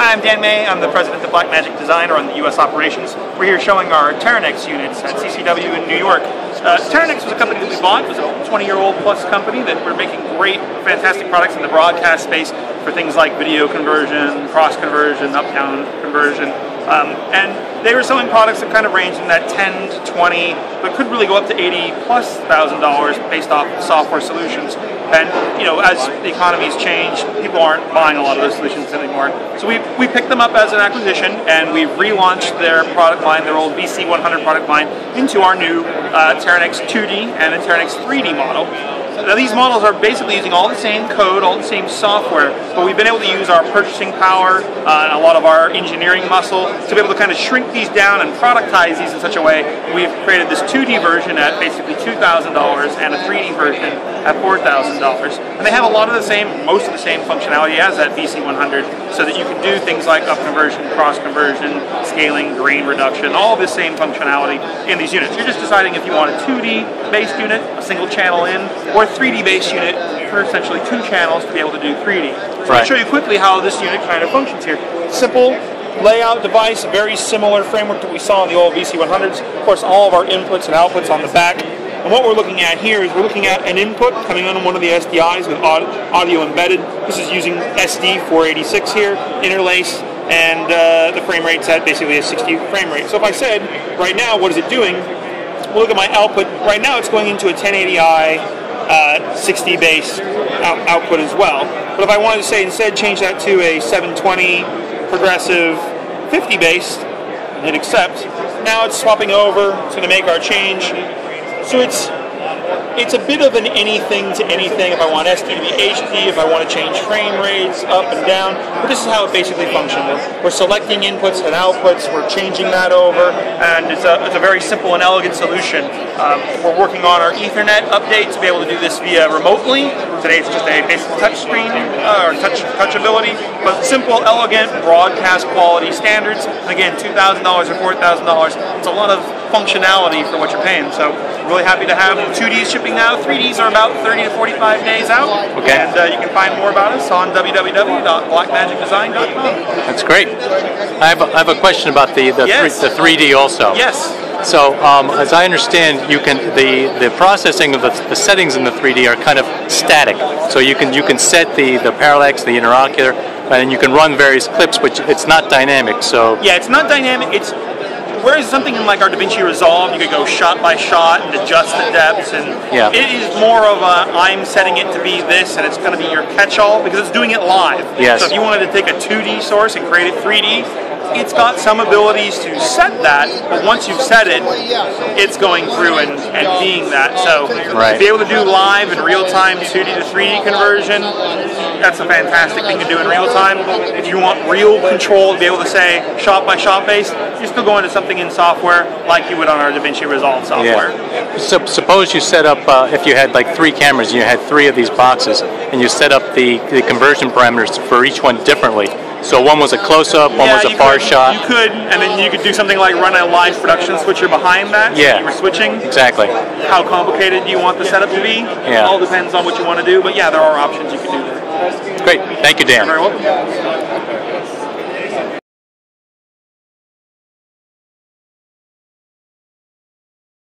Hi, I'm Dan May. I'm the president of Blackmagic Design, on the U.S. operations. We're here showing our Teranex units at CCW in New York. Teranex was a company that we bought. It was a 20-year-old plus company that we're making great, fantastic products in the broadcast space for things like video conversion, cross conversion, up-down conversion. And they were selling products that kind of range in that 10 to 20, but could really go up to $80,000+ based off software solutions. And, you know, as the economy's changed, people aren't buying a lot of those solutions anymore. So we picked them up as an acquisition, and we've relaunched their product line, their old VC100 product line, into our new Teranex 2D and a Teranex 3D model. Now, these models are basically using all the same code, all the same software, but we've been able to use our purchasing power and a lot of our engineering muscle to be able to kind of shrink these down and productize these in such a way. We've created this 2D version at basically $2,000 and a 3D version at $4,000. And they have a lot of the same, most of the same functionality as that VC100, so that you can do things like up conversion, cross conversion, scaling, grain reduction, all the same functionality in these units. You're just deciding if you want a 2D based unit, a single channel in, or 3D based unit for essentially two channels to be able to do 3D. So I'll show you quickly how this unit kind of functions here. Simple layout device, very similar framework that we saw in the old VC100s. Of course, all of our inputs and outputs on the back. And what we're looking at here is we're looking at an input coming on one of the SDIs with audio embedded. This is using SD-486 here, interlace, and the frame rate's at basically a 60 frame rate. So if I said, right now, what is it doing? We'll look at my output. Right now, it's going into a 1080i 60 base output as well. But if I wanted to say instead change that to a 720 progressive 50 base, and hit accept, now it's swapping over, it's going to make our change. So it's a bit of an anything to anything. If I want SD to be HD, if I want to change frame rates up and down, but this is how it basically functions. We're selecting inputs and outputs, we're changing that over, and it's a very simple and elegant solution. We're working on our Ethernet update to be able to do this via remotely. Today it's just a basic touchscreen or touchability, but simple, elegant, broadcast quality standards. And again, $2,000 or $4,000. It's a lot of functionality for what you're paying. So really happy to have 2Ds shipping now. 3Ds are about 30 to 45 days out. Okay. And you can find more about us on www.blackmagicdesign.com. That's great. I have a question about the 3D also. Yes. So as I understand, you can the processing of the settings in the 3D are kind of static. So you can set the parallax, the interocular, and you can run various clips, but it's not dynamic. So yeah, it's not dynamic. It's whereas something in like our DaVinci Resolve, you could go shot by shot and adjust the depths, and yeah. It is more of a, I'm setting it to be this, and it's going to be your catch-all, because it's doing it live. Yes. So if you wanted to take a 2D source and create it 3D, it's got some abilities to set that, but once you've set it, it's going through and being that. So to be able to do live and real-time 2D to 3D conversion, that's a fantastic thing to do in real time. If you want real control to be able to say shot-by-shot based, you're still going to something in software like you would on our DaVinci Resolve software. Yeah. So suppose you set up, if you had like three cameras, and you had three of these boxes, and you set up the conversion parameters for each one differently. So one was a close-up, one was a far shot. You could, and then you could do something like run a live production switcher behind that. Yeah. You were switching. Exactly. How complicated do you want the setup to be? Yeah. It all depends on what you want to do, but yeah, there are options you can do there. Great. Thank you, Dan. You're very welcome.